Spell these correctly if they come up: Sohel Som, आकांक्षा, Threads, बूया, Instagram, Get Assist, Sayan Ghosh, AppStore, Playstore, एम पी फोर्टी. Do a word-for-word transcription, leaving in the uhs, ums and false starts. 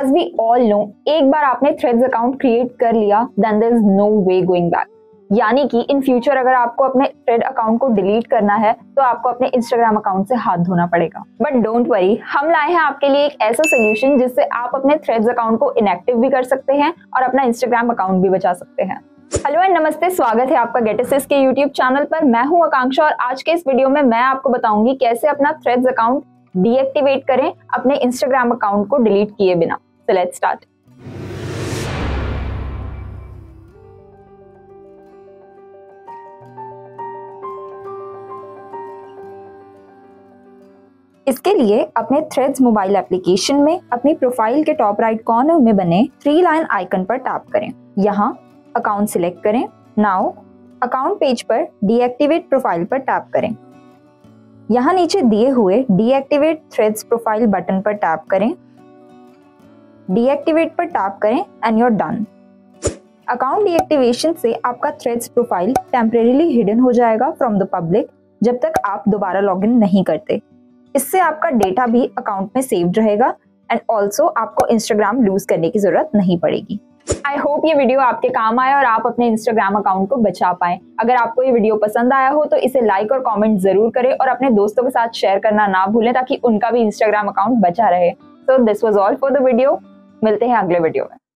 As we all know, एक बार आपने threads account create कर लिया then there is no way going back. यानी कि इन फ्यूचर अगर आपको अपने थ्रेड अकाउंट को डिलीट करना है तो आपको अपने इंस्टाग्राम अकाउंट से हाथ धोना पड़ेगा। बट डोंट वरी, हम लाए हैं आपके लिए एक ऐसा सोल्यूशन जिससे आप अपने थ्रेड्स अकाउंट को इनएक्टिव भी कर सकते हैं और अपना इंस्टाग्राम अकाउंट भी बचा सकते हैं। हेलो एंड नमस्ते, स्वागत है आपका गेट असिस्ट के यूट्यूब चैनल पर। मैं हूँ आकांक्षा और आज के इस वीडियो में मैं आपको बताऊंगी कैसे अपना थ्रेड्स अकाउंट डीएक्टिवेट करें अपने इंस्टाग्राम अकाउंट को डिलीट किए बिना। So let's start. इसके लिए अपने थ्रेड्स मोबाइल एप्लीकेशन में अपनी प्रोफाइल के टॉप राइट कॉर्नर में बने थ्री लाइन आइकन पर टैप करें। यहाँ अकाउंट सिलेक्ट करें। नाउ अकाउंट पेज पर डीएक्टिवेट प्रोफाइल पर टैप करें। यहाँ नीचे दिए हुए डीएक्टिवेट थ्रेड्स प्रोफाइल बटन पर टैप करें। डीएक्टिवेट पर टैप करें and you're done. Account deactivation से आपका थ्रेड्स प्रोफाइल टेम्परेरीली हिडन हो जाएगा फ्रॉम द पब्लिक जब तक आप दोबारा लॉगिन नहीं करते। इससे आपका डेटा भी अकाउंट में सेव्ड रहेगा एंड ऑल्सो आपको इंस्टाग्राम लूज करने की जरूरत नहीं पड़ेगी। आई होप ये वीडियो आपके काम आए और आप अपने इंस्टाग्राम अकाउंट को बचा पाएं। अगर आपको ये वीडियो पसंद आया हो तो इसे लाइक और कमेंट जरूर करें और अपने दोस्तों के साथ शेयर करना ना भूलें ताकि उनका भी इंस्टाग्राम अकाउंट बचा रहे। So this was all for the video. मिलते हैं अगले वीडियो में।